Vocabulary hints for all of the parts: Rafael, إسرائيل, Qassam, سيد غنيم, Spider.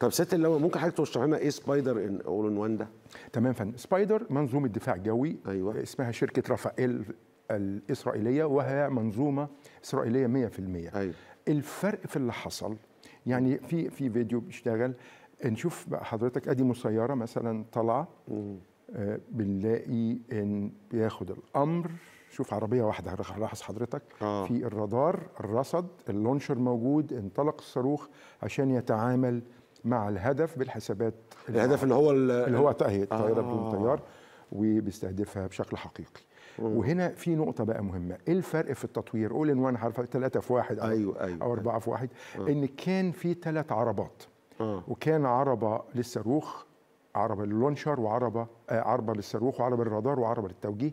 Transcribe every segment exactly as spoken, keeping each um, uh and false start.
طب ست اللواء ممكن حضرتك تشرح لنا ايه سبايدر اول ان وان ده؟ تمام يا فندم، سبايدر منظومه دفاع جوي. أيوة. اسمها شركه رافائيل الاسرائيليه، وهي منظومه اسرائيليه مية في المية. أيوة. الفرق في اللي حصل يعني في في فيديو بيشتغل، نشوف حضرتك ادي مسيره مثلا طالعه، آه بنلاقي ان بياخد الامر، شوف عربيه واحده هلاحظ حضرتك. آه. في الرادار، الرصد، اللونشر موجود، انطلق الصاروخ عشان يتعامل مع الهدف بالحسابات. الهدف اللي هو اللي هو الطائره بدون طيار، وبيستهدفها بشكل حقيقي. مم. وهنا في نقطه بقى مهمه، ايه الفرق في التطوير؟ اول ان وان حرف ثلاثة في واحد، أيوة أيوة او اربعة في واحد. آه. ان كان في ثلاث عربات. آه. وكان عربه للصاروخ، عربه للونشر، وعربه آه عربه للصاروخ، وعربه للرادار، وعربه للتوجيه.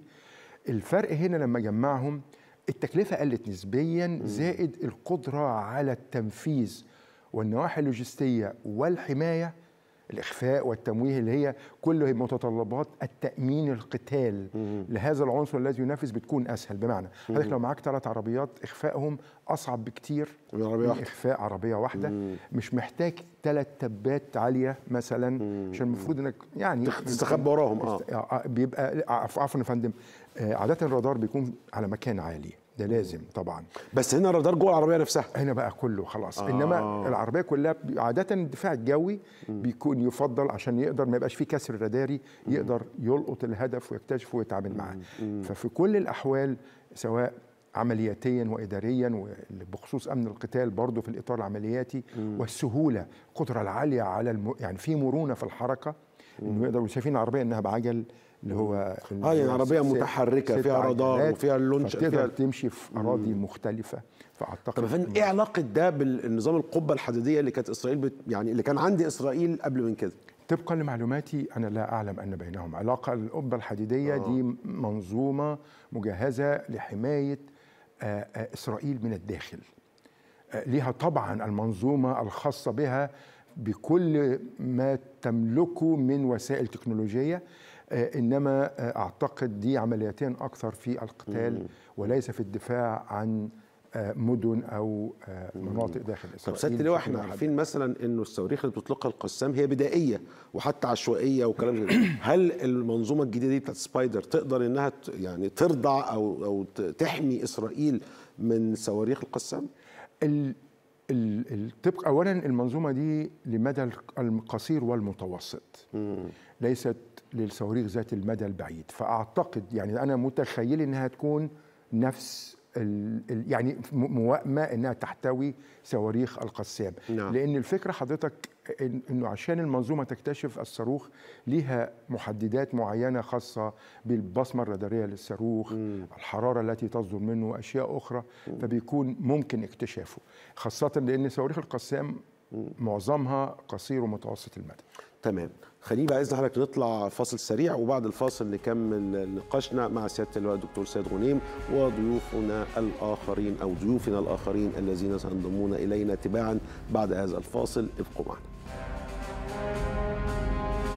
الفرق هنا لما جمعهم التكلفه قلت نسبيا. مم. زائد القدره على التنفيذ والنواحي اللوجستيه والحمايه، الإخفاء والتمويه، اللي هي كله متطلبات التأمين القتال لهذا العنصر الذي ينافس، بتكون أسهل. بمعنى حضرتك لو معاك ثلاث عربيات إخفائهم أصعب بكتير من إخفاء عربية واحدة. مم. مش محتاج ثلاث تبات عالية مثلا، عشان المفروض إنك يعني تستخبى وراهم. آه. بيبقى عفوا يا فندم، عادة الرادار بيكون على مكان عالي، ده لازم طبعا، بس هنا الرادار جوه العربيه نفسها، هنا بقى كله خلاص. آه. انما العربيه كلها عاده الدفاع الجوي بيكون يفضل عشان يقدر ما يبقاش فيه كسر راداري، يقدر يلقط الهدف ويكتشفه ويتعامل معاه. ففي كل الاحوال سواء عملياتيا واداريا، وبخصوص امن القتال برضه في الاطار العملياتي، والسهوله، القدره العاليه على الم... يعني في مرونه في الحركه، انه يقدروا شايفين العربيه انها بعجل اللي هو اه يعني عربيه متحركه فيها رادار وفيها اللونش، تقدر تمشي في اراضي مم. مختلفه. فاعتقد طب يا فندم ايه علاقه ده بالنظام القبه الحديديه اللي كانت اسرائيل بت... يعني اللي كان عند اسرائيل قبل من كده؟ طبقا لمعلوماتي انا لا اعلم ان بينهم علاقه. القبه الحديديه آه. دي منظومه مجهزه لحمايه آآ آآ اسرائيل من الداخل، ليها طبعا المنظومه الخاصه بها بكل ما تملكه من وسائل تكنولوجيه، إنما أعتقد دي عمليتين أكثر في القتال وليس في الدفاع عن مدن أو مناطق داخل إسرائيل. طب سيادة اللواء احنا عارفين مثلا أنه الصواريخ اللي بتطلقها القسام هي بدائية وحتى عشوائية وكلام ده، هل المنظومة الجديدة دي بتاعت سبايدر تقدر أنها يعني ترضع أو أو تحمي إسرائيل من صواريخ القسام؟ الطبق أولا المنظومة دي لمدى القصير والمتوسط، ليست للصواريخ ذات المدى البعيد، فأعتقد يعني أنا متخيل أنها تكون نفس يعني موائمة أنها تحتوي صواريخ القسام. نعم. لأن الفكرة حضرتك أنه عشان المنظومة تكتشف الصاروخ ليها محددات معينة خاصة بالبصمة الرادارية للصاروخ، الحرارة التي تصدر منه، أشياء أخرى، م. فبيكون ممكن اكتشافه، خاصة لأن صواريخ القسام معظمها قصير ومتوسط المدى. تمام، خليني بقى إذن حضرتك نطلع فاصل سريع، وبعد الفاصل نكمل نقاشنا مع سيادة اللواء الدكتور سيد غنيم وضيوفنا الآخرين أو ضيوفنا الآخرين الذين سينضمون إلينا تباعا بعد هذا الفاصل. ابقوا معنا.